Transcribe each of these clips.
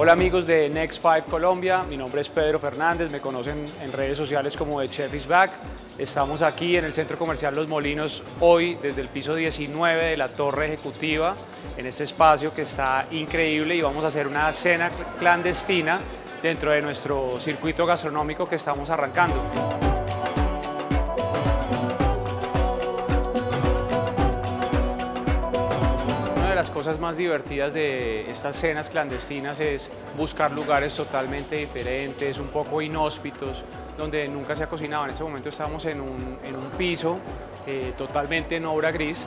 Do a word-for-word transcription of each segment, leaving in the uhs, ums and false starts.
Hola amigos de Next Five Colombia, mi nombre es Pedro Fernández, me conocen en redes sociales como The Chef is Back. Estamos aquí en el Centro Comercial Los Molinos hoy desde el piso diecinueve de la Torre Ejecutiva, en este espacio que está increíble, y vamos a hacer una cena clandestina dentro de nuestro circuito gastronómico que estamos arrancando. Las cosas más divertidas de estas cenas clandestinas es buscar lugares totalmente diferentes, un poco inhóspitos, donde nunca se ha cocinado. En este momento estamos en un, en un piso eh, totalmente en obra gris,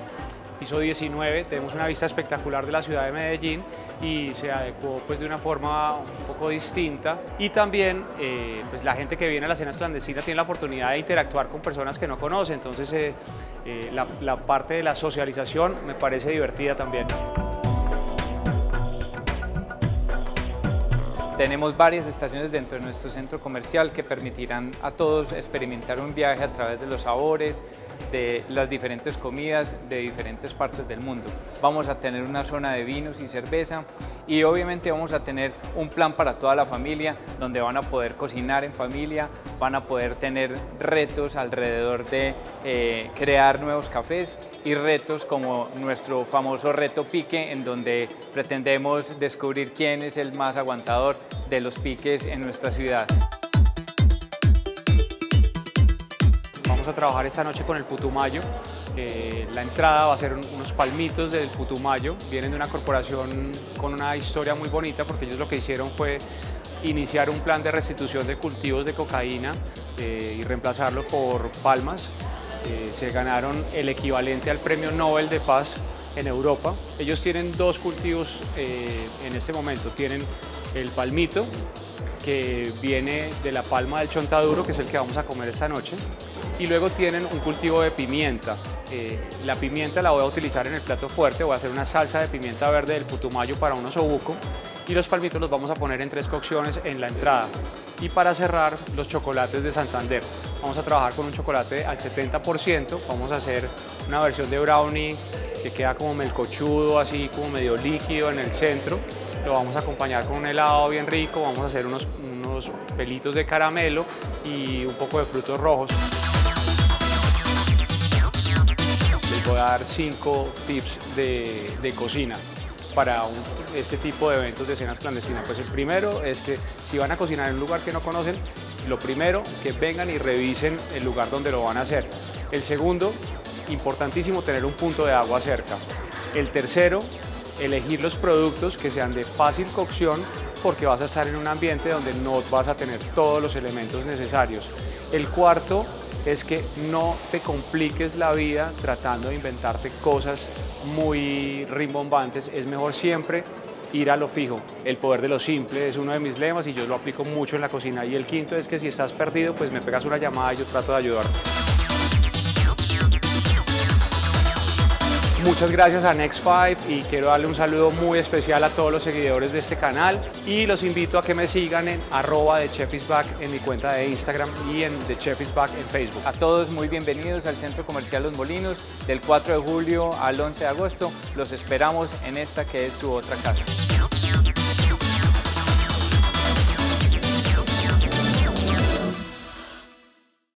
piso diecinueve, tenemos una vista espectacular de la ciudad de Medellín y se adecuó pues, de una forma un poco distinta. Y también eh, pues, la gente que viene a las cenas clandestinas tiene la oportunidad de interactuar con personas que no conoce, entonces eh, Eh, la, la parte de la socialización me parece divertida también. Tenemos varias estaciones dentro de nuestro centro comercial que permitirán a todos experimentar un viaje a través de los sabores, de las diferentes comidas de diferentes partes del mundo. Vamos a tener una zona de vinos y cerveza y obviamente vamos a tener un plan para toda la familia donde van a poder cocinar en familia, van a poder tener retos alrededor de eh, crear nuevos cafés y retos como nuestro famoso reto pique, en donde pretendemos descubrir quién es el más aguantador de los piques en nuestra ciudad. Vamos a trabajar esta noche con el Putumayo. Eh, la entrada va a ser un, unos palmitos del Putumayo. Vienen de una corporación con una historia muy bonita porque ellos lo que hicieron fue iniciar un plan de restitución de cultivos de cocaína eh, y reemplazarlo por palmas. Eh, se ganaron el equivalente al Premio Nobel de Paz en Europa. Ellos tienen dos cultivos eh, en este momento. Tienen el palmito, que viene de la palma del Chontaduro, que es el que vamos a comer esta noche, y luego tienen un cultivo de pimienta. Eh, la pimienta la voy a utilizar en el plato fuerte, voy a hacer una salsa de pimienta verde del Putumayo para un osobuco, y los palmitos los vamos a poner en tres cocciones en la entrada. Y para cerrar, los chocolates de Santander. Vamos a trabajar con un chocolate al setenta por ciento, vamos a hacer una versión de brownie que queda como melcochudo, así como medio líquido en el centro. Lo vamos a acompañar con un helado bien rico, vamos a hacer unos, unos pelitos de caramelo y un poco de frutos rojos. Les voy a dar cinco tips de, de cocina para un, este tipo de eventos de cenas clandestinas. Pues el primero es que si van a cocinar en un lugar que no conocen, lo primero es que vengan y revisen el lugar donde lo van a hacer. El segundo, importantísimo, tener un punto de agua cerca. El tercero, elegir los productos que sean de fácil cocción, porque vas a estar en un ambiente donde no vas a tener todos los elementos necesarios. El cuarto es que no te compliques la vida tratando de inventarte cosas muy rimbombantes. Es mejor siempre ir a lo fijo. El poder de lo simple es uno de mis lemas y yo lo aplico mucho en la cocina. Y el quinto es que si estás perdido, pues me pegas una llamada y yo trato de ayudarte. Muchas gracias a Next Five y quiero darle un saludo muy especial a todos los seguidores de este canal y los invito a que me sigan en arroba The Chef is Back en mi cuenta de Instagram y en The Chef is Back en Facebook. A todos muy bienvenidos al Centro Comercial Los Molinos, del cuatro de julio al once de agosto. Los esperamos en esta que es su otra casa.